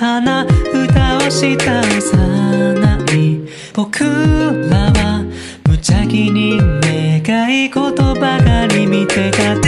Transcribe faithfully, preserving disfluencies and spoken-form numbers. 花歌をした幼い僕らは無邪気に願い事ばかり見てた。